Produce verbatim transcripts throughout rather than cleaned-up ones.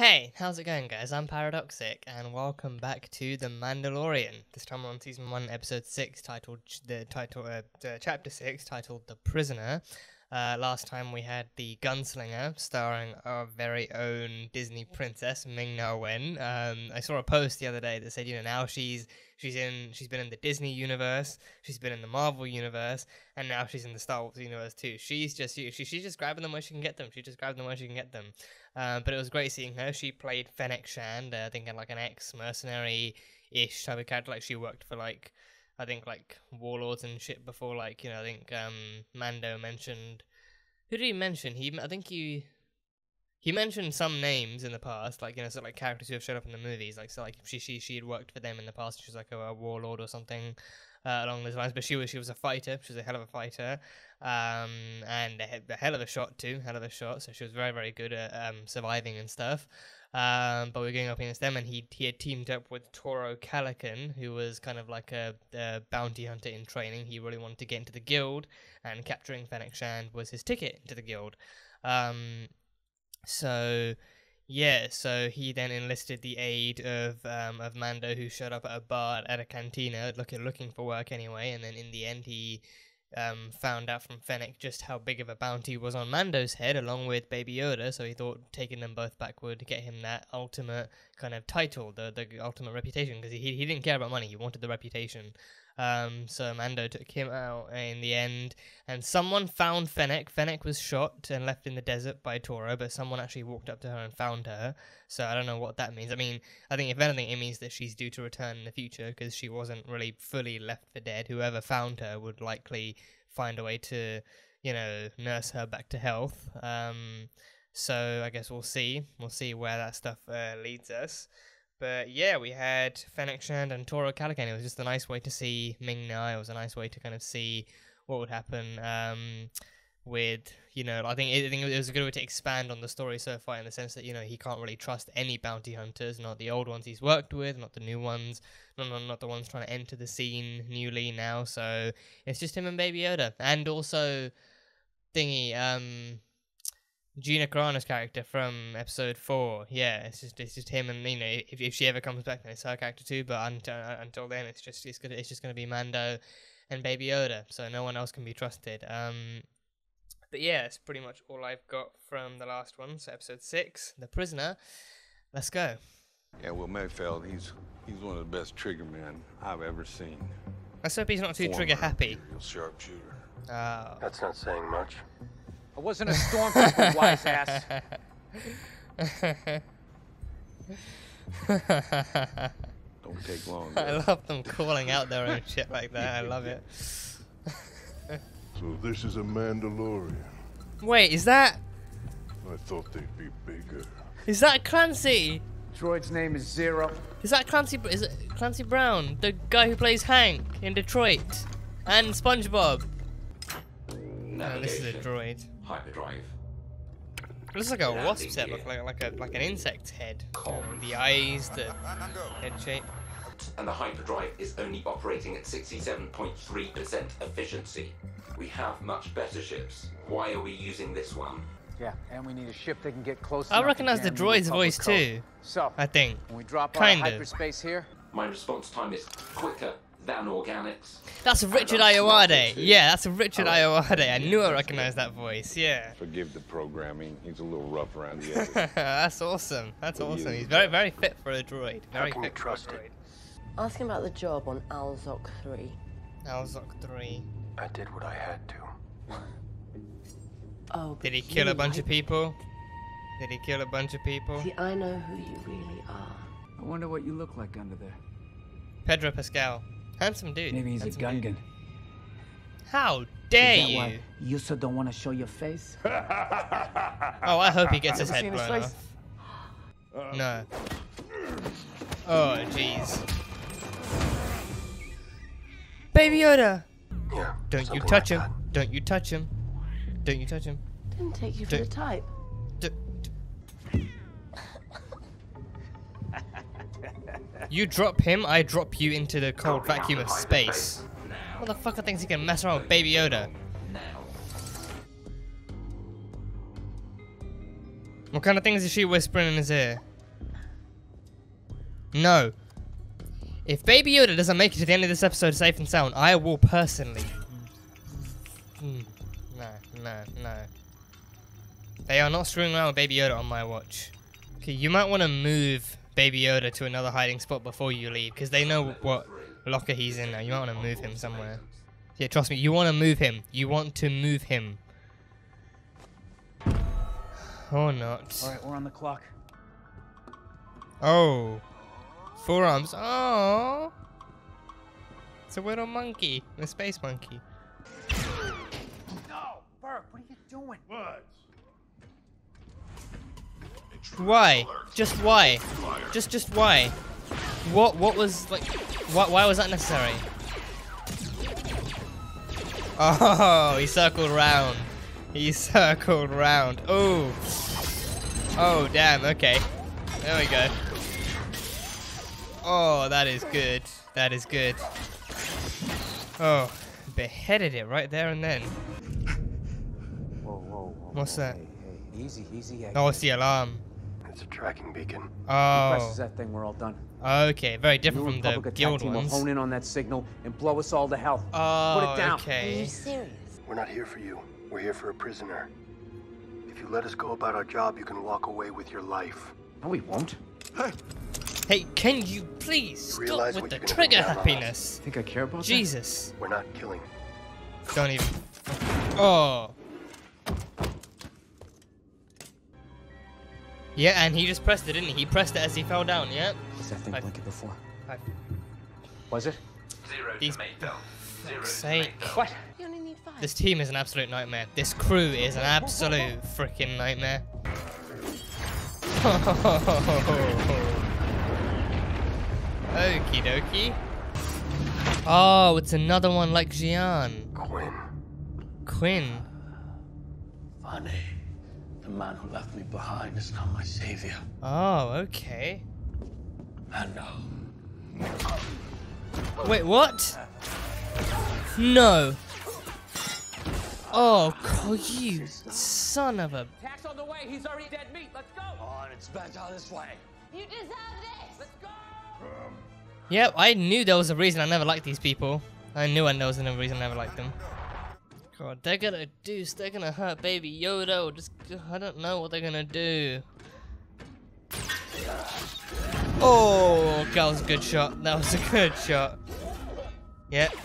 Hey, how's it going, guys? I'm Paradoxic, and welcome back to The Mandalorian. This time we're on season one, episode six, titled the title, uh, uh, chapter six, titled "The Prisoner." Uh, last time we had The Gunslinger, starring our very own Disney princess Ming-Na Wen. Um, I saw a post the other day that said, you know, now she's she's in she's been in the Disney universe, she's been in the Marvel universe, and now she's in the Star Wars universe too. She's just she, she she's just grabbing them where she can get them. She just grabbed them where she can get them. Uh, but it was great seeing her. She played Fennec Shand, uh, I think, like an ex-mercenary-ish type of character. Like she worked for like. I think, like, warlords and shit before, like, you know, I think, um, Mando mentioned, who did he mention? He, I think he, he mentioned some names in the past, like, you know, sort of, like, characters who have showed up in the movies, like, so, like, she, she, she had worked for them in the past, she was, like, a, a warlord or something, uh, along those lines, but she was, she was a fighter, she was a hell of a fighter, um, and a, a hell of a shot, too, hell of a shot, so she was very, very good at, um, surviving and stuff. Um, but we were going up against them, and he he had teamed up with Toro Calican, who was kind of like a, a bounty hunter in training. He really wanted to get into the guild, and capturing Fennec Shand was his ticket into the guild. Um, so yeah, so he then enlisted the aid of um, of Mando, who showed up at a bar at a cantina, looking looking for work anyway. And then in the end, he um, found out from Fennec just how big of a bounty was on Mando's head, along with Baby Yoda, so he thought taking them both back would get him that ultimate kind of title, the the ultimate reputation, because he, he didn't care about money, he wanted the reputation. Um, so Mando took him out in the end, and someone found Fennec. Fennec was shot and left in the desert by Toro, but someone actually walked up to her and found her, so I don't know what that means. I mean, I think if anything, it means that she's due to return in the future, because she wasn't really fully left for dead. Whoever found her would likely find a way to, you know, nurse her back to health. Um, so I guess we'll see. We'll see where that stuff uh, leads us. But yeah, we had Fennec Shand and Toro Calican. It was just a nice way to see Ming-Na. It was a nice way to kind of see what would happen um, with, you know, I think, I think it was a good way to expand on the story so far, in the sense that, you know, he can't really trust any bounty hunters, not the old ones he's worked with, not the new ones, not, not, not the ones trying to enter the scene newly now. So it's just him and Baby Yoda. And also, thingy, um... Gina Carano's character from episode four, yeah, it's just it's just him, and you know, if if she ever comes back, then it's her character too. But until until then, it's just it's gonna it's just gonna be Mando and Baby Yoda, so no one else can be trusted. Um, but yeah, it's pretty much all I've got from the last one. So episode six, The Prisoner. Let's go. Yeah, Will Mayfeld, he's he's one of the best trigger men I've ever seen. Let's hope he's not too trigger happy. Sharpshooter. Uh, That's not saying much. I wasn't a stormtrooper, wise ass. Don't take long. Bro. I love them calling out their own shit like that. I love it. So this is a Mandalorian. Wait, is that? I thought they'd be bigger. Is that Clancy? Droid's name is Zero. Is that Clancy? Is it Clancy Brown, the guy who plays Hank in Detroit and SpongeBob? No, this is a droid. Hyperdrive. It looks like a wasp's head, like, like, like, a, like an insect's head. Um, the eyes, the head shape. And the hyperdrive is only operating at sixty-seven point three percent efficiency. We have much better ships. Why are we using this one? Yeah, and we need a ship that can get close. I recognize the droid's voice too. So, I think. When we drop kind of. Hyperspace here. My response time is quicker than organics. That's Richard Ayoade. Yeah, that's Richard Ayoade. I knew I recognized that voice. Yeah. Forgive the programming. He's a little rough around the edges. That's awesome. That's awesome. He's very, very fit for a droid. Very fit for a droid. Ask him about the job on Alzoc three. Alzoc three. I did what I had to. Oh. Did he kill a bunch of people? Did he kill a bunch of people? See, I know who you really are. I wonder what you look like under there. Pedro Pascal. Handsome dude. Maybe he's Handsome a Gungan. Dude. How dare you? Why you so don't want to show your face? Oh, I hope he gets his head blown off. Uh, no. Oh, jeez. Baby Yoda! Yeah, don't you touch like him. That. Don't you touch him. Don't you touch him. Didn't take you for don't, the type. Don't, don't. You drop him, I drop you into the cold vacuum of space. What the fucker thinks he can mess around with Baby Yoda? What kind of things is she whispering in his ear? No. If Baby Yoda doesn't make it to the end of this episode safe and sound, I will personally. Mm. No, no, no. They are not screwing around with Baby Yoda on my watch. Okay, you might want to move Baby Yoda to another hiding spot before you leave, because they know what locker he's in now. You might want to move him somewhere. Yeah, trust me, you want to move him. You want to move him. Or not. Alright, we're on the clock. Oh. Forearms. Oh. It's a little monkey. A space monkey. No! Burke, what are you doing? What? Why? Just why? Just, just why? What, what was, like, why, why was that necessary? Oh, he circled round. He circled round. Oh. Oh, damn, okay. There we go. Oh, that is good. That is good. Oh, beheaded it right there and then. Whoa, whoa, whoa. What's that? Hey, hey, easy, easy. I oh, it's the alarm. It's a tracking beacon. Oh. If he presses that thing, we're all done. Okay, very different New from Republic the guild team ones. Will hone in on that signal and blow us all to hell. Oh, put it down. Okay. Are you serious? We're not here for you. We're here for a prisoner. If you let us go about our job, you can walk away with your life. No, we won't. Hey, hey can you please you stop with the trigger happiness? Think I care about Jesus. That? We're not killing. Don't even. Oh. Yeah, and he just pressed it, didn't he? He pressed it as he fell down. Yeah. Was that thing blinking before? I... Was it? Zero These... to Mayfeld. Zero Say... to Mayfeld. What? You only need five. This team is an absolute nightmare. This crew is an absolute freaking nightmare. Okie dokie. Oh, it's another one like Xi'an. Qin. Qin. Funny. The man who left me behind is now my savior. Oh, okay. Mando. Wait, what? No. Oh, God, you son of a. Tax on the way. He's already dead meat. Let's go. On, it's better this way. You deserve this. Let's go. Um. Yep, I knew there was a reason I never liked these people. I knew I there was another reason I never liked them. God, they're gonna do, they're gonna hurt Baby Yoda, or just, I don't know what they're gonna do. Oh, that was a good shot, that was a good shot. Yep.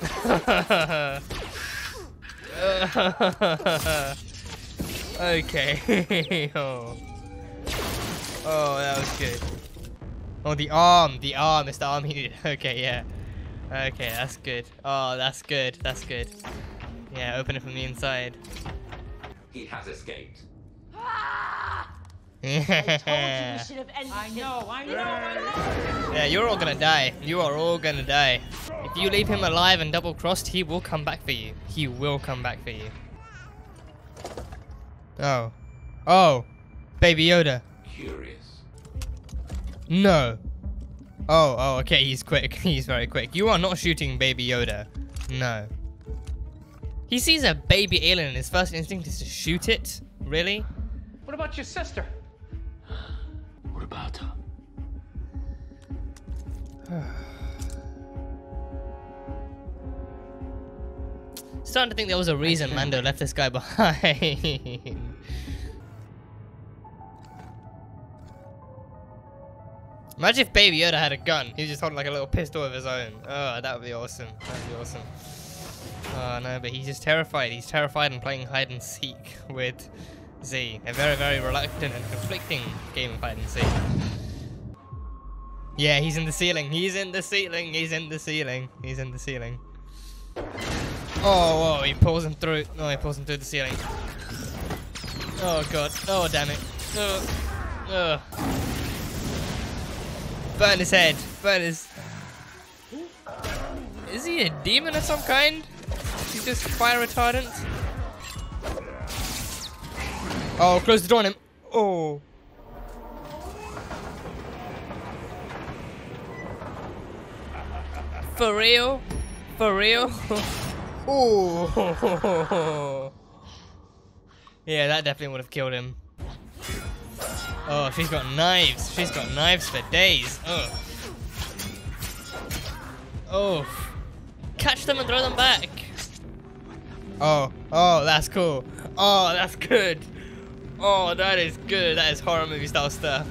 Okay. Oh. Oh, that was good. Oh, the arm, the arm, it's the arm he needed. Okay, yeah. Okay, that's good. Oh, that's good, that's good. Yeah, open it from the inside. He has escaped. Ah! I told you we should have ended. I know, I know, I know. Yeah, you're all gonna die. You are all gonna die. If you leave him alive and double-crossed, he will come back for you. He will come back for you. Oh. Oh. Baby Yoda. Curious. No. Oh, oh, okay, he's quick. He's very quick. You are not shooting Baby Yoda. No. He sees a baby alien and his first instinct is to shoot it? Really? What about your sister? What about her? Starting to think there was a reason Mando left this guy behind. Imagine if Baby Yoda had a gun. He was just holding like a little pistol of his own. Oh, that would be awesome. That would be awesome. Oh no, but he's just terrified. He's terrified and playing hide and seek with Z. A very, very reluctant and conflicting game of hide and seek. Yeah, he's in the ceiling. He's in the ceiling. He's in the ceiling. He's in the ceiling. Oh, oh, he pulls him through. No, oh, he pulls him through the ceiling. Oh god. Oh damn it. Oh. Oh. Burn his head. Burn his. Is he a demon of some kind? He's just fire retardant. Oh, close the door on him. Oh. For real? For real? Oh. Yeah, that definitely would have killed him. Oh, she's got knives. She's got knives for days. Oh. Oh. Catch them and throw them back. Oh, oh, that's cool. Oh, that's good. Oh, that is good. That is horror movie style stuff.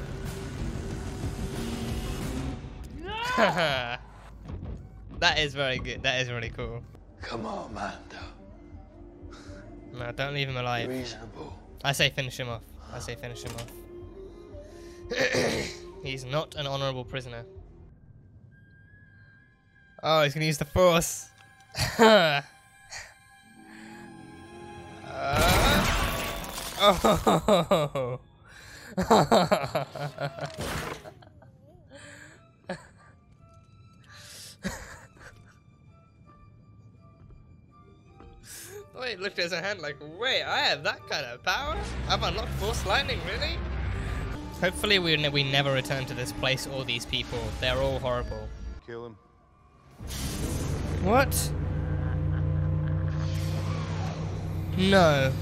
Haha. That is very good. That is really cool. Come on, Mando. No, don't leave him alive. Reasonable. I say finish him off. I say finish him off. He's not an honorable prisoner. Oh, he's gonna use the force. uh, oh. Wait, looked at his hand like, wait, I have that kind of power? I've unlocked force lightning, really? Hopefully we, ne we never return to this place or these people. They're all horrible. Kill him. What? No.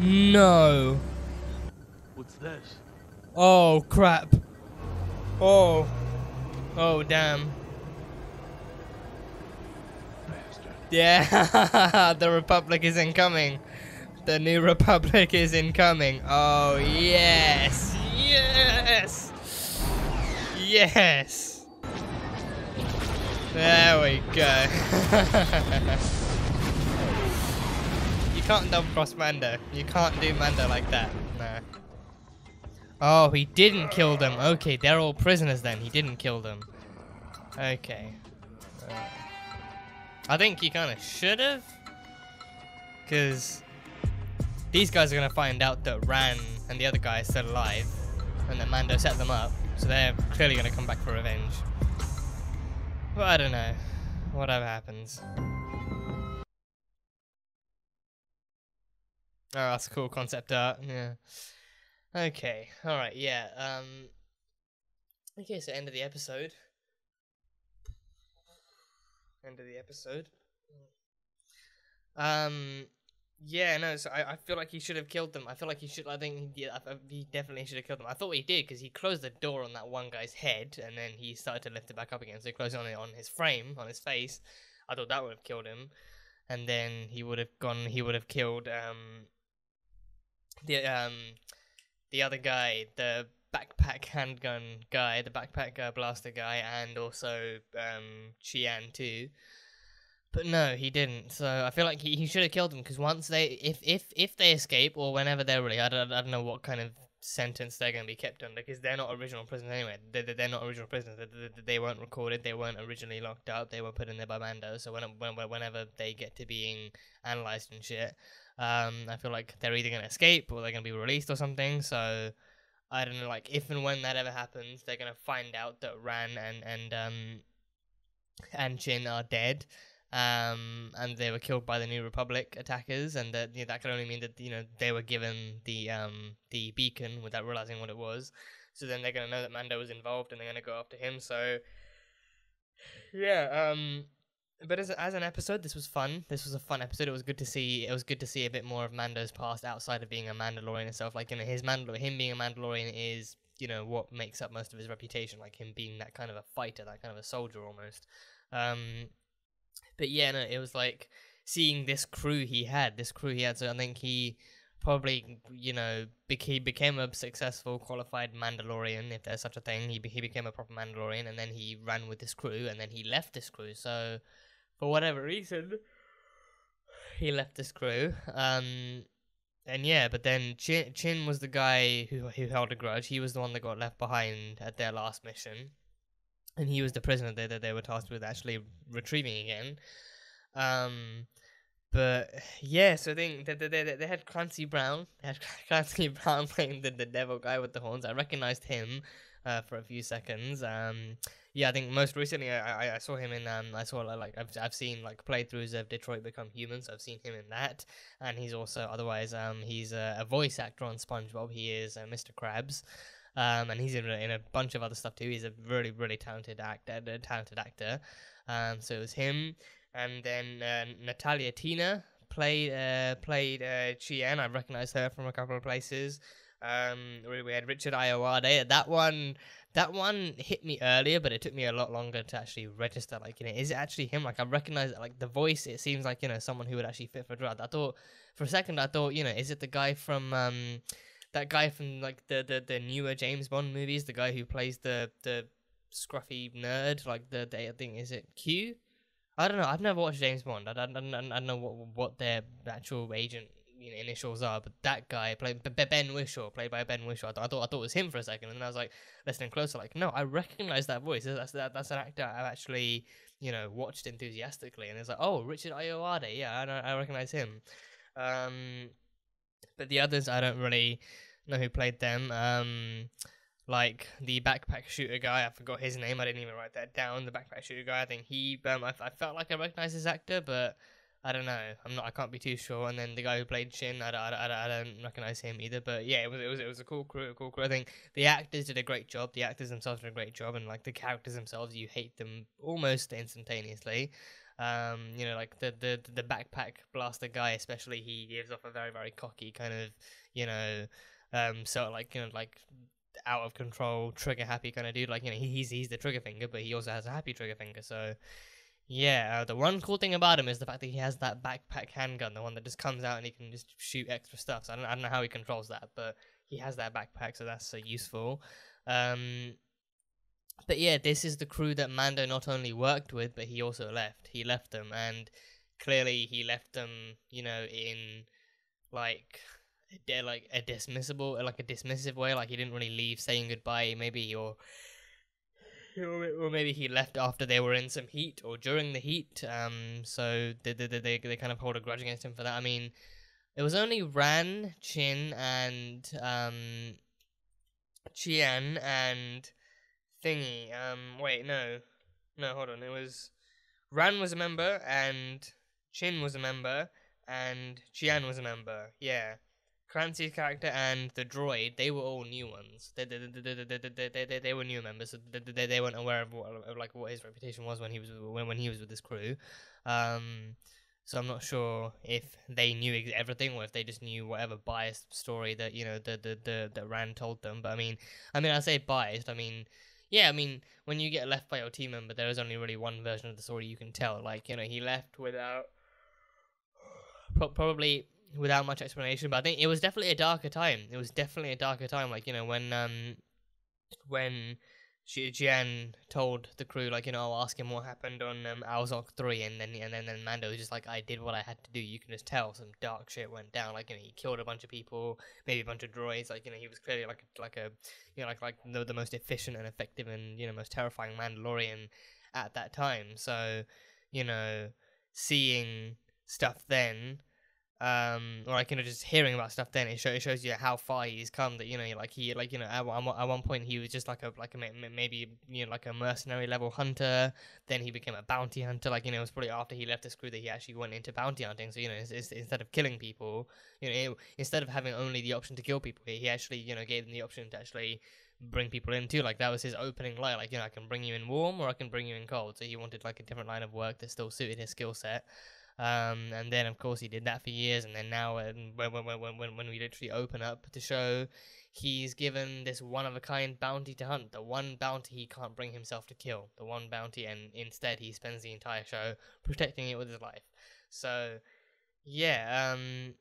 No. What's this? Oh, crap. Oh. Oh, damn. Yeah, the Republic is incoming. The new Republic is incoming. Oh, yes. Yes. Yes. There we go. You can't double cross Mando. You can't do Mando like that. No. Oh, he didn't kill them. Okay, they're all prisoners then. He didn't kill them. Okay. Uh, I think he kind of should have, because these guys are going to find out that Ran and the other guy is still alive, and that Mando set them up, so they're clearly going to come back for revenge. But I don't know, whatever happens. Oh, that's a cool concept art, yeah. Okay, alright, yeah, um, okay, so end of the episode. End of the episode. Um, yeah, no. So I, I feel like he should have killed them. I feel like he should. I think he, I, he definitely should have killed them. I thought he did because he closed the door on that one guy's head, and then he started to lift it back up again. So he closed it on it on his frame, on his face. I thought that would have killed him, and then he would have gone. He would have killed um. The um, the other guy, the backpack handgun guy, the backpack uh, blaster guy, and also um, Xi'an too. But no, he didn't. So I feel like he, he should have killed them, because once they, if if if they escape or whenever they're really, I don't I don't know what kind of sentence they're going to be kept under, because they're not original prisoners anyway. They they're not original prisoners. They, they, they weren't recorded. They weren't originally locked up. They were put in there by Mando. So when, when whenever they get to being analyzed and shit, um, I feel like they're either going to escape or they're going to be released or something. So. I don't know, like, if and when that ever happens, they're going to find out that Ran and, and, um, and Qin are dead, um, and they were killed by the New Republic attackers, and that, you know, that could only mean that, you know, they were given the, um, the beacon without realizing what it was, so then they're going to know that Mando was involved, and they're going to go after him, so, yeah, um... But as, as an episode, this was fun. This was a fun episode. It was good to see. It was good to see a bit more of Mando's past outside of being a Mandalorian itself. Like, you know, his Mandal- him being a Mandalorian is, you know, what makes up most of his reputation. Like him being that kind of a fighter, that kind of a soldier almost. Um, but yeah, no, it was like seeing this crew he had. This crew he had. So I think he probably, you know, he became a successful, qualified Mandalorian, if there's such a thing. He he became a proper Mandalorian, and then he ran with this crew, and then he left this crew. So. For whatever reason, he left this crew. Um, and yeah, but then Qin, Qin was the guy who, who held a grudge. He was the one that got left behind at their last mission. And he was the prisoner that they, they were tasked with actually retrieving again. Um, but yeah, so I think they, they, they, they had Clancy Brown. They had Clancy Brown playing the, the devil guy with the horns. I recognized him. Uh, for a few seconds. Um, yeah, I think most recently I, I, I saw him in, um, I saw like, I've, I've seen like playthroughs of Detroit Become Human, so I've seen him in that, and he's also, otherwise, um, he's a, a voice actor on SpongeBob. He is uh, Mister Krabs, um, and he's in, in a bunch of other stuff too. He's a really, really talented actor, a talented actor, um, so it was him, and then uh, Natalia Tena played, uh, played uh, Xi'an. I recognized her from a couple of places. Um, we had Richard Ayoade. That one, That one hit me earlier, but it took me a lot longer to actually register. Like, you know, is it actually him? Like, I recognize it. Like, the voice, it seems like, you know, someone who would actually fit for Dread. I thought, for a second, I thought, you know, is it the guy from, um, that guy from, like, the, the, the newer James Bond movies? The guy who plays the, the scruffy nerd? Like, the, the I think, is it Q? I don't know. I've never watched James Bond. I don't, I don't, I don't know what, what their actual agent, you know, initials are, but that guy played Ben Wishaw, played by Ben Wishaw. I thought I thought it was him for a second, and then I was like listening closer, like, no, I recognize that voice. That's that, that's an actor I've actually, you know, watched enthusiastically, and it's like, oh, Richard Ayoade, yeah, I, I recognize him. Um, but the others, I don't really know who played them. Um, like the backpack shooter guy, I forgot his name. I didn't even write that down. The backpack shooter guy, I think he, um, I, I felt like I recognized his actor, but I don't know. I'm not. I can't be too sure. And then the guy who played Qin, I, I, I, I don't recognize him either. But yeah, it was it was it was a cool crew. A cool crew. I think the actors did a great job. The actors themselves did a great job, and like the characters themselves, you hate them almost instantaneously. Um, you know, like the the the backpack blaster guy, especially. He gives off a very very cocky kind of, you know, um, sort of like you know like. out of control, trigger happy kind of dude. Like, you know, he's he's the trigger finger, but he also has a happy trigger finger. So. Yeah, uh, the one cool thing about him is the fact that he has that backpack handgun, the one that just comes out and he can just shoot extra stuff. So I don't, I don't know how he controls that, but he has that backpack, so that's so useful. Um, but yeah, this is the crew that Mando not only worked with, but he also left. He left them, and clearly he left them, you know, in like a, like a dismissible, like a dismissive way. Like he didn't really leave saying goodbye. Maybe or. Or maybe he left after they were in some heat or during the heat. Um, so they they they they kind of hold a grudge against him for that. I mean, it was only Ran, Qin, and um, Xi'an and Thingy. Um, wait, no, no, hold on. It was Ran was a member, and Qin was a member, and Xi'an was a member. Yeah. Clancy's character and the droid, they were all new ones. They they they they they they, they, they were new members. So they, they they weren't aware of what of like what his reputation was when he was when when he was with this crew. Um, so I'm not sure if they knew everything or if they just knew whatever biased story that you know the the the that Rand told them. But I mean, I mean, I say biased. I mean. Yeah, I mean, when you get left by your team member, there is only really one version of the story you can tell. Like you know, he left without probably. without much explanation, but I think it was definitely a darker time. It was definitely a darker time, like, you know, when, um, when Xi'an told the crew, like, you know, I'll ask him what happened on, um, Alzoc three, and then, and then, then Mando was just like, I did what I had to do. You can just tell some dark shit went down, like, you know, he killed a bunch of people, maybe a bunch of droids, like, you know, he was clearly, like, like a, you know, like, like, the, the most efficient and effective and, you know, most terrifying Mandalorian at that time, so, you know, seeing stuff then... Um, or like you know, just hearing about stuff. Then it, show, it shows you how far he's come. That you know, like he, like you know, at, at one point he was just like a, like a maybe you know, like a mercenary level hunter. Then he became a bounty hunter. Like you know, it was probably after he left this crew that he actually went into bounty hunting. So you know, it's, it's, instead of killing people, you know, it, instead of having only the option to kill people, he actually you know gave them the option to actually bring people in too. Like that was his opening line. Like you know, I can bring you in warm or I can bring you in cold. So he wanted like a different line of work that still suited his skill set. Um, and then, of course, he did that for years, and then now, when when when when when we literally open up the show, he's given this one-of-a-kind bounty to hunt, the one bounty he can't bring himself to kill, the one bounty, and instead he spends the entire show protecting it with his life. So, yeah, um,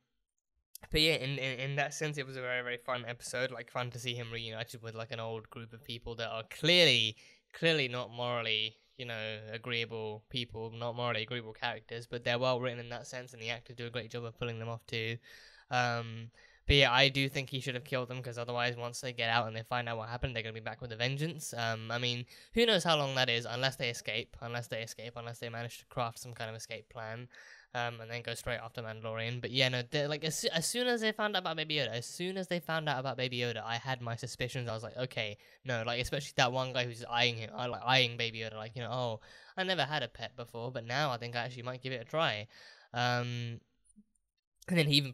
but yeah, in, in, in that sense, it was a very, very fun episode, like, fun to see him reunited with, like, an old group of people that are clearly, clearly not morally... you know, agreeable people, not morally agreeable characters, but they're well written in that sense, and the actors do a great job of pulling them off too. Um, but yeah, I do think he should have killed them, because otherwise, once they get out and they find out what happened, they're going to be back with a vengeance. Um, I mean, who knows how long that is, unless they escape, unless they escape, unless they manage to craft some kind of escape plan, um, and then go straight after Mandalorian. But yeah, no, like, as, as soon as they found out about Baby Yoda, as soon as they found out about Baby Yoda, I had my suspicions. I was like, okay, no, like, especially that one guy who's eyeing him, I like eyeing Baby Yoda, like, you know, oh, I never had a pet before, but now I think I actually might give it a try. Um... And then he even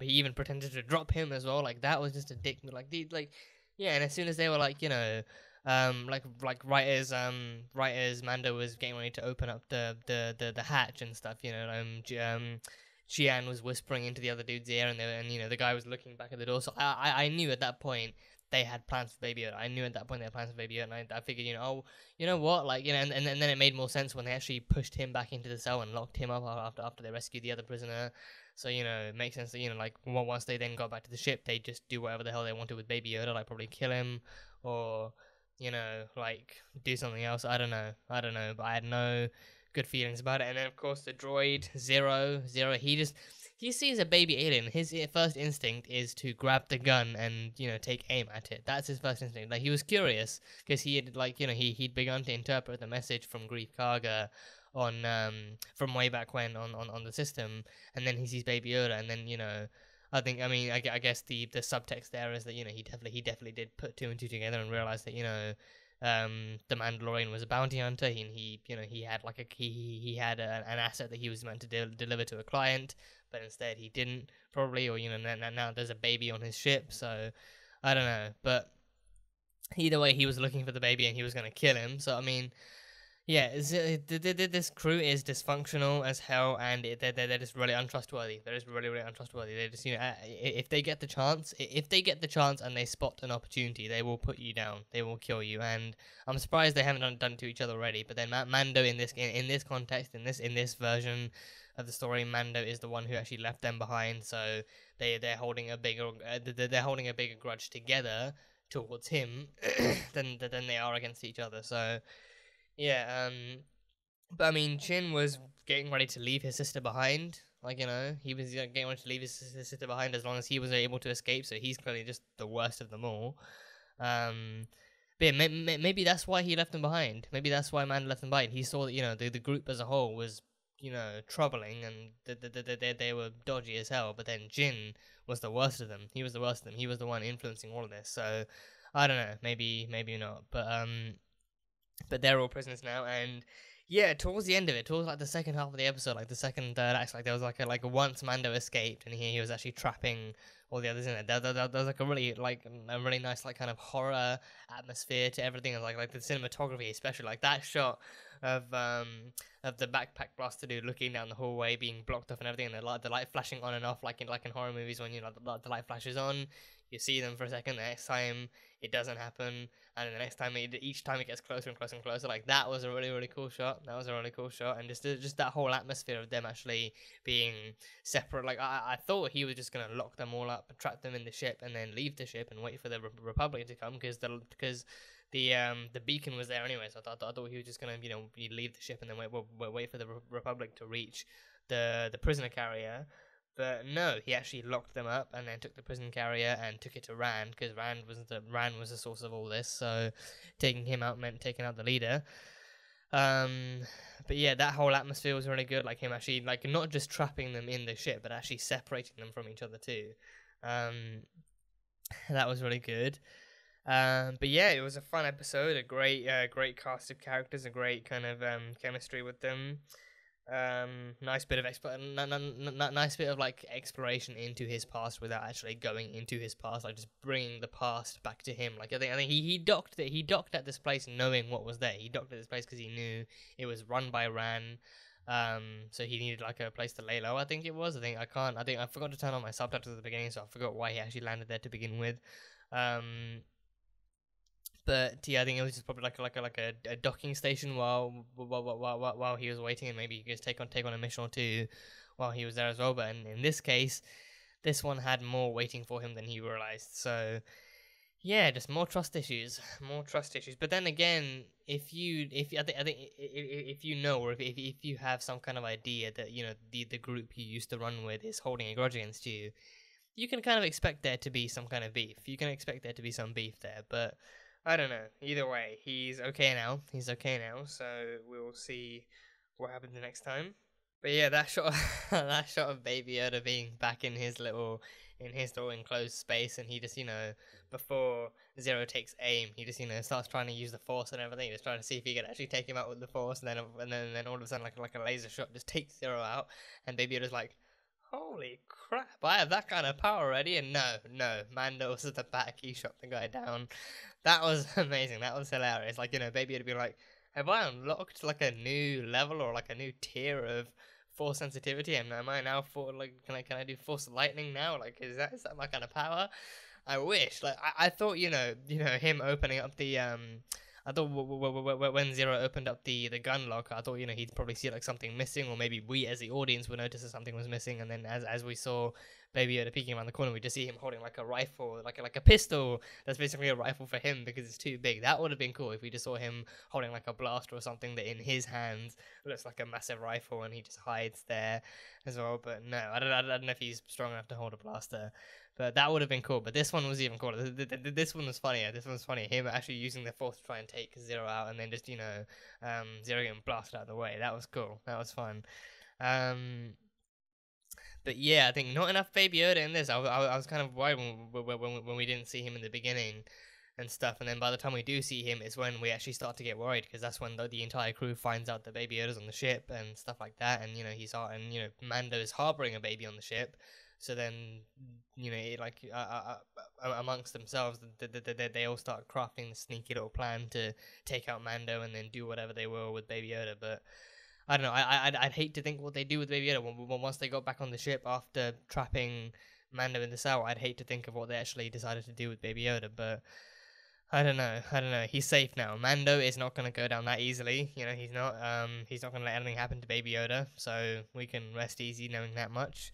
he even pretended to drop him as well. Like that was just a dick. Like the like, yeah. And as soon as they were like, you know, um, like like right as um right as Mando was getting ready to open up the the the, the hatch and stuff, you know, um, um, Xi'an was whispering into the other dude's ear, and they, and you know the guy was looking back at the door. So I I, I knew at that point they had plans for Baby Yoda. I knew at that point they had plans for Baby Yoda, and I, I figured, you know, oh, you know what, like, you know, and, and, and then it made more sense when they actually pushed him back into the cell and locked him up after after they rescued the other prisoner. So, you know, it makes sense that, you know, like, well, once they then got back to the ship, they just do whatever the hell they wanted with Baby Yoda, like, probably kill him, or, you know, like, do something else. I don't know, I don't know, but I had no good feelings about it. And then, of course, the droid, Zero, Zero, he just... he sees a baby alien. His first instinct is to grab the gun and, you know, take aim at it. That's his first instinct. Like, he was curious because he had, like, you know, he, he'd begun to interpret the message from Greef Karga on, um, from way back when on, on, on the system. And then he sees Baby Yoda. And then, you know, I think, I mean, I, I guess the, the subtext there is that, you know, he definitely, he definitely did put two and two together and realize that, you know, Um, the Mandalorian was a bounty hunter, and he, he, you know, he had like a he, he had a, an asset that he was meant to de deliver to a client, but instead he didn't, probably, or, you know, now, now there's a baby on his ship, so I don't know. But either way, he was looking for the baby and he was going to kill him. So I mean, yeah, this crew is dysfunctional as hell, and it, they're, they're just really untrustworthy. They're just really, really untrustworthy. They just, you know, if they get the chance, if they get the chance and they spot an opportunity, they will put you down. They will kill you. And I'm surprised they haven't done, done it to each other already. But then Mando, in this in, in this context, in this in this version of the story, Mando is the one who actually left them behind. So they they're holding a bigger uh, they're holding a bigger grudge together towards him than than they are against each other. So. Yeah, um, but I mean, Qin was getting ready to leave his sister behind, like, you know, he was getting ready to leave his sister behind as long as he was able to escape, so he's clearly just the worst of them all, um, but yeah, may may maybe that's why he left them behind, maybe that's why Mando left them behind. He saw that, you know, the, the group as a whole was, you know, troubling, and th th th th th they were dodgy as hell, but then Qin was the worst of them, he was the worst of them, he was the one influencing all of this, so, I don't know, maybe, maybe not, but, um... but they're all prisoners now, and yeah, towards the end of it, towards like the second half of the episode, like the second, third acts, like there was like a, like once Mando escaped, and he, he was actually trapping all the others in it. There, there, there was like a really like a really nice like kind of horror atmosphere to everything, and like like the cinematography, especially like that shot of um of the backpack blaster dude looking down the hallway, being blocked off and everything, and the light the light flashing on and off, like in like in horror movies when you know the, the light flashes on. You see them for a second, the next time it doesn't happen, and the next time, it, each time it gets closer and closer and closer, like, that was a really, really cool shot, that was a really cool shot, and just just that whole atmosphere of them actually being separate, like, I, I thought he was just gonna lock them all up, trap them in the ship, and then leave the ship and wait for the Re Republic to come, because the, because the, um, the beacon was there anyway, so I thought, I thought he was just gonna, you know, leave the ship and then wait, wait, wait for the Re Republic to reach the, the prisoner carrier. But no, he actually locked them up and then took the prison carrier and took it to Rand, because Rand was the Rand was the source of all this. So taking him out meant taking out the leader. Um, but yeah, that whole atmosphere was really good. Like him actually, like not just trapping them in the ship, but actually separating them from each other too. Um, that was really good. Um, but yeah, it was a fun episode. A great, uh, great cast of characters. A great kind of um, chemistry with them. Um, nice bit of exp nice bit of like exploration into his past without actually going into his past, like just bringing the past back to him. Like I think I think he he docked that he docked at this place knowing what was there. He docked at this place because he knew it was run by Ran. Um, so he needed like a place to lay low. I think it was. I think I can't. I think I forgot to turn on my subtitles at the beginning, so I forgot why he actually landed there to begin with. Um. But yeah, I think it was just probably like a, like a, like a, a docking station while while, while while while he was waiting, and maybe you could take on take on a mission or two while he was there as well. But in, in this case, this one had more waiting for him than he realized. So yeah, just more trust issues, more trust issues. But then again, if you if I think I think if you know or if if if you have some kind of idea that you know the the group you used to run with is holding a grudge against you, you can kind of expect there to be some kind of beef. You can expect there to be some beef there, but. I don't know. Either way, he's okay now. He's okay now, so we'll see what happens the next time. But yeah, that shot, that shot of Baby Yoda being back in his little, in his little enclosed space, and he just, you know, before Zero takes aim, he just, you know, starts trying to use the Force and everything, just trying to see if he can actually take him out with the Force, and then, and then, and then all of a sudden, like like a laser shot, just takes Zero out, and Baby Yoda's like, holy crap, I have that kind of power already, and no, no, Mando was at the back, he shot the guy down. That was amazing, that was hilarious, like, you know, Baby Yoda be like, have I unlocked, like, a new level, or, like, a new tier of force sensitivity, and am I now, for like, can I, can I do force lightning now, like, is that, is that my kind of power? I wish. Like I, I thought, you know, you know him opening up the um. I thought w- w- w- when Zero opened up the, the gun locker, I thought, you know, he'd probably see, like, something missing, or maybe we as the audience would notice that something was missing, and then as as we saw Baby Yoda peeking around the corner, we just see him holding, like, a rifle, like a, like a pistol that's basically a rifle for him because it's too big. That would have been cool if we just saw him holding, like, a blaster or something that in his hands looks like a massive rifle and he just hides there as well. But no, I don't, I don't know if he's strong enough to hold a blaster. But that would have been cool. But this one was even cooler. This one was funnier. This one was funnier. Him actually using the Force to try and take Zero out, and then just, you know, um, Zero getting blasted out of the way. That was cool. That was fun. Um, but yeah, I think not enough Baby Yoda in this. I, I, I was kind of worried when, when, when we didn't see him in the beginning and stuff. And then by the time we do see him, it's when we actually start to get worried, because that's when the, the entire crew finds out that Baby Yoda's on the ship and stuff like that. And, you know, he's and, you know, Mando's harboring a baby on the ship. So then, you know, it, like uh, uh, amongst themselves, they, they, they, they all start crafting the sneaky little plan to take out Mando and then do whatever they will with Baby Yoda. But I don't know. I, I'd, I'd hate to think what they do with Baby Yoda once they got back on the ship after trapping Mando in the cell. I'd hate to think of what they actually decided to do with Baby Yoda. But I don't know. I don't know. He's safe now. Mando is not going to go down that easily. You know, he's not. Um, he's not going to let anything happen to Baby Yoda. So we can rest easy knowing that much.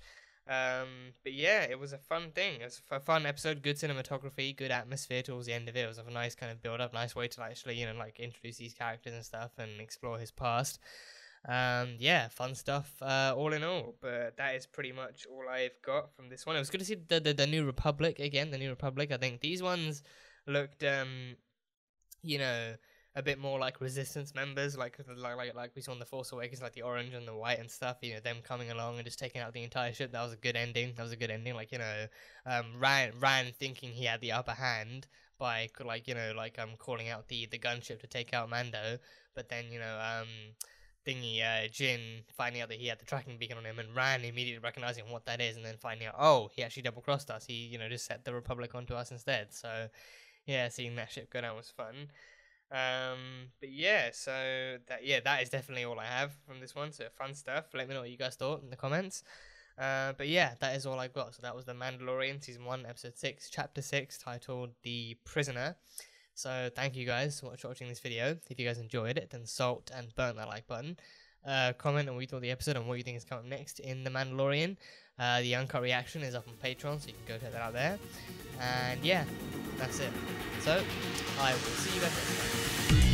Um, but yeah, it was a fun thing. It was a fun episode, good cinematography, good atmosphere towards the end of it. It was a nice kind of build-up, nice way to actually, you know, like, introduce these characters and stuff and explore his past. Um, yeah, fun stuff, uh, all in all. But that is pretty much all I've got from this one. It was good to see the, the, the New Republic again, the New Republic. I think these ones looked, um, you know... a bit more like Resistance members, like like like, like we saw in The Force Awakens, like the orange and the white and stuff, you know, them coming along and just taking out the entire ship. That was a good ending. That was a good ending. Like, you know, um, Ryan, Ryan thinking he had the upper hand by, like, you know, like um, calling out the, the gunship to take out Mando, but then, you know, um, thingy, uh, Jin finding out that he had the tracking beacon on him, and Ryan immediately recognizing what that is, and then finding out, oh, he actually double-crossed us. He, you know, just set the Republic onto us instead. So, yeah, seeing that ship go down was fun. Um, but yeah, so that yeah, that is definitely all I have from this one. So fun stuff. Let me know what you guys thought in the comments. Uh, but yeah, that is all I've got. So that was The Mandalorian season one, episode six, chapter six, titled "The Prisoner." So thank you guys for watching this video. If you guys enjoyed it, then salt and burn that like button. Uh, comment on what you thought of the episode and what you think is coming next in The Mandalorian. Uh, the uncut reaction is up on Patreon, so you can go check that out there. And yeah, that's it. So I will see you guys next time.